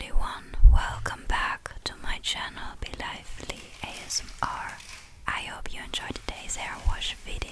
everyone, welcome back to my channel Be Lively ASMR. I hope you enjoyed today's hair wash video.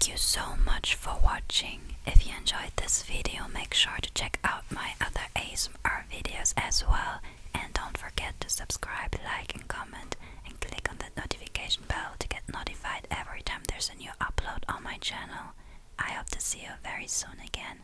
Thank you so much for watching. If you enjoyed this video, make sure to check out my other ASMR videos as well. And don't forget to subscribe, like and comment, and click on that notification bell to get notified every time there's a new upload on my channel. I hope to see you very soon again.